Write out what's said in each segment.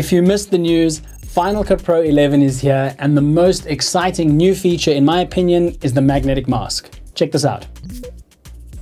If you missed the news, Final Cut Pro 11 is here, and the most exciting new feature, in my opinion, is the magnetic mask. Check this out.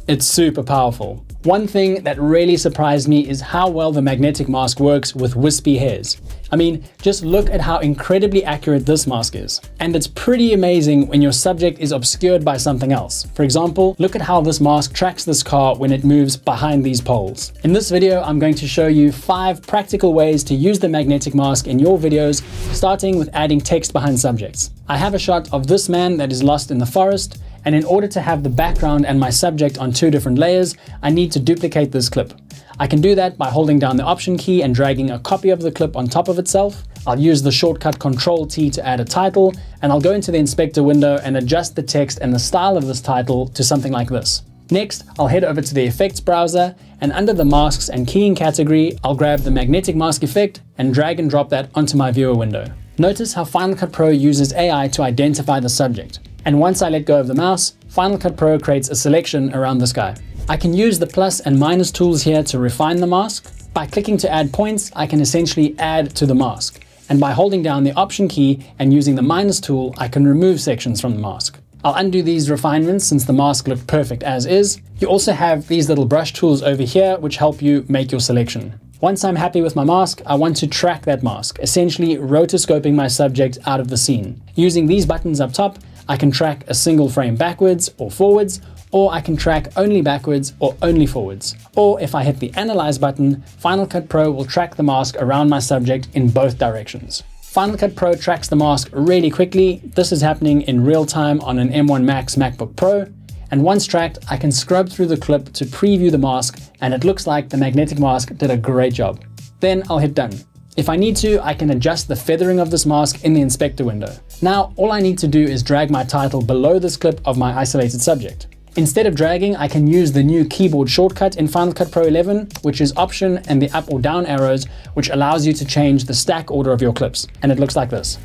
It's super powerful. One thing that really surprised me is how well the magnetic mask works with wispy hairs. I mean, just look at how incredibly accurate this mask is. And it's pretty amazing when your subject is obscured by something else. For example, look at how this mask tracks this car when it moves behind these poles. In this video, I'm going to show you 5 practical ways to use the magnetic mask in your videos, starting with adding text behind subjects. I have a shot of this man that is lost in the forest, and in order to have the background and my subject on 2 different layers, I need to duplicate this clip. I can do that by holding down the Option key and dragging a copy of the clip on top of itself. I'll use the shortcut Ctrl+T to add a title, and I'll go into the inspector window and adjust the text and the style of this title to something like this. Next, I'll head over to the effects browser, and under the masks and keying category, I'll grab the magnetic mask effect and drag and drop that onto my viewer window. Notice how Final Cut Pro uses AI to identify the subject. And once I let go of the mouse, Final Cut Pro creates a selection around this guy. I can use the plus and minus tools here to refine the mask. By clicking to add points, I can essentially add to the mask. And by holding down the Option key and using the minus tool, I can remove sections from the mask. I'll undo these refinements since the mask looked perfect as is. You also have these little brush tools over here which help you make your selection. Once I'm happy with my mask, I want to track that mask, essentially rotoscoping my subject out of the scene. Using these buttons up top, I can track a single frame backwards or forwards, or I can track only backwards or only forwards. Or if I hit the Analyze button, Final Cut Pro will track the mask around my subject in both directions. Final Cut Pro tracks the mask really quickly. This is happening in real time on an M1 Max MacBook Pro. And once tracked, I can scrub through the clip to preview the mask, and it looks like the magnetic mask did a great job. Then I'll hit done. If I need to, I can adjust the feathering of this mask in the inspector window. Now, all I need to do is drag my title below this clip of my isolated subject. Instead of dragging, I can use the new keyboard shortcut in Final Cut Pro 11, which is Option and the up or down arrows, which allows you to change the stack order of your clips. And it looks like this.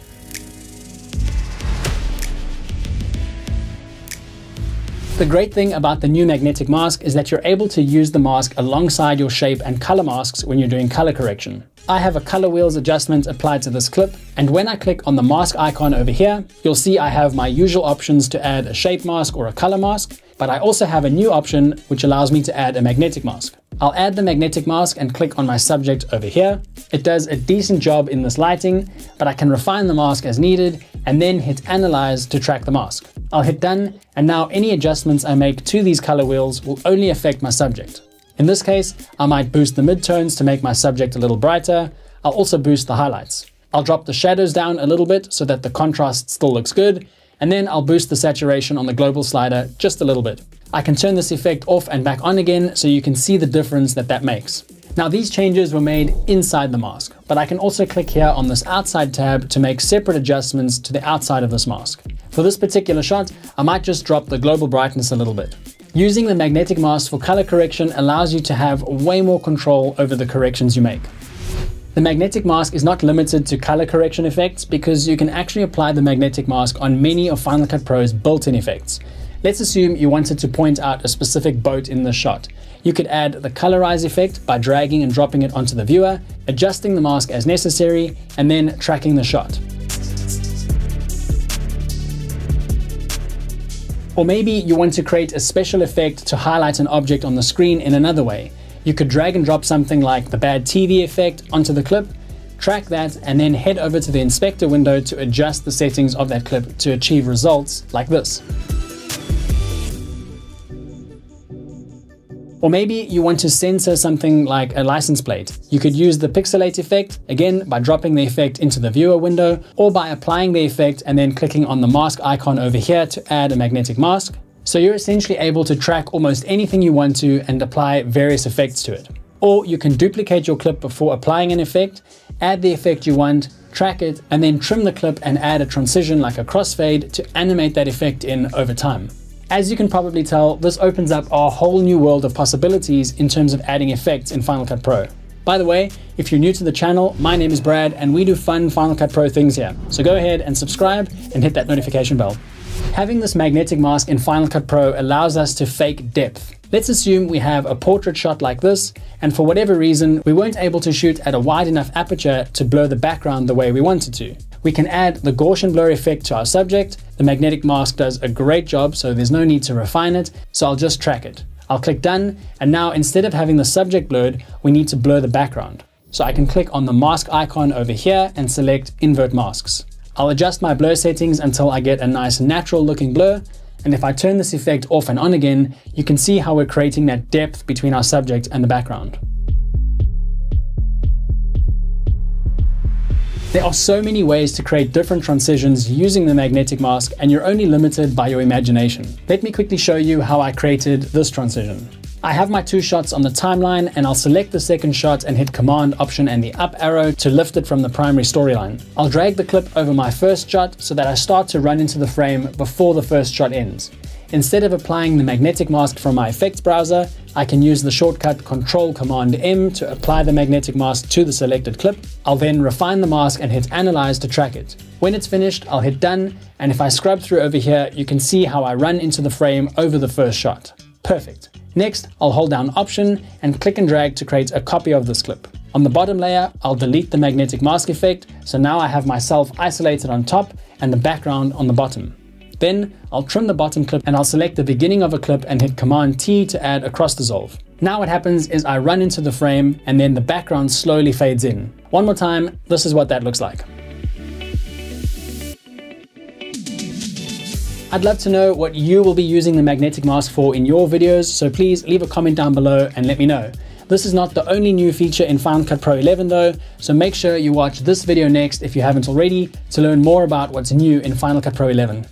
The great thing about the new magnetic mask is that you're able to use the mask alongside your shape and color masks when you're doing color correction. I have a color wheels adjustment applied to this clip, and when I click on the mask icon over here, you'll see I have my usual options to add a shape mask or a color mask, but I also have a new option which allows me to add a magnetic mask. I'll add the magnetic mask and click on my subject over here. It does a decent job in this lighting, but I can refine the mask as needed and then hit Analyze to track the mask. I'll hit done, and now any adjustments I make to these color wheels will only affect my subject. In this case, I might boost the midtones to make my subject a little brighter. I'll also boost the highlights. I'll drop the shadows down a little bit so that the contrast still looks good, and then I'll boost the saturation on the global slider just a little bit. I can turn this effect off and back on again so you can see the difference that makes. Now, these changes were made inside the mask, but I can also click here on this outside tab to make separate adjustments to the outside of this mask. For this particular shot, I might just drop the global brightness a little bit. Using the magnetic mask for color correction allows you to have way more control over the corrections you make. The magnetic mask is not limited to color correction effects because you can actually apply the magnetic mask on many of Final Cut Pro's built-in effects. Let's assume you wanted to point out a specific boat in the shot. You could add the colorize effect by dragging and dropping it onto the viewer, adjusting the mask as necessary, and then tracking the shot. Or maybe you want to create a special effect to highlight an object on the screen in another way. You could drag and drop something like the bad TV effect onto the clip, track that, and then head over to the inspector window to adjust the settings of that clip to achieve results like this. Or maybe you want to censor something like a license plate. You could use the pixelate effect, again, by dropping the effect into the viewer window, or by applying the effect and then clicking on the mask icon over here to add a magnetic mask. So you're essentially able to track almost anything you want to and apply various effects to it. Or you can duplicate your clip before applying an effect, add the effect you want, track it, and then trim the clip and add a transition like a crossfade to animate that effect in over time. As you can probably tell, this opens up a whole new world of possibilities in terms of adding effects in Final Cut Pro. By the way, if you're new to the channel, my name is Brad and we do fun Final Cut Pro things here. So go ahead and subscribe and hit that notification bell. Having this magnetic mask in Final Cut Pro allows us to fake depth. Let's assume we have a portrait shot like this, and for whatever reason, we weren't able to shoot at a wide enough aperture to blur the background the way we wanted to. We can add the Gaussian blur effect to our subject. The magnetic mask does a great job, so there's no need to refine it, so I'll just track it. I'll click done, and now instead of having the subject blurred, we need to blur the background. So I can click on the mask icon over here and select invert masks. I'll adjust my blur settings until I get a nice natural looking blur. And if I turn this effect off and on again, you can see how we're creating that depth between our subject and the background. There are so many ways to create different transitions using the magnetic mask, and you're only limited by your imagination. Let me quickly show you how I created this transition. I have my two shots on the timeline, and I'll select the second shot and hit Command, Option and the up arrow to lift it from the primary storyline. I'll drag the clip over my first shot so that I start to run into the frame before the first shot ends. Instead of applying the magnetic mask from my effects browser, I can use the shortcut Ctrl Command M to apply the magnetic mask to the selected clip. I'll then refine the mask and hit Analyze to track it. When it's finished, I'll hit Done, and if I scrub through over here, you can see how I run into the frame over the first shot. Perfect. Next, I'll hold down Option and click and drag to create a copy of this clip. On the bottom layer, I'll delete the magnetic mask effect, so now I have myself isolated on top and the background on the bottom. Then I'll trim the bottom clip, and I'll select the beginning of a clip and hit Command T to add a cross dissolve. Now what happens is I run into the frame and then the background slowly fades in. One more time, this is what that looks like. I'd love to know what you will be using the magnetic mask for in your videos, so please leave a comment down below and let me know. This is not the only new feature in Final Cut Pro 11 though, so make sure you watch this video next if you haven't already to learn more about what's new in Final Cut Pro 11.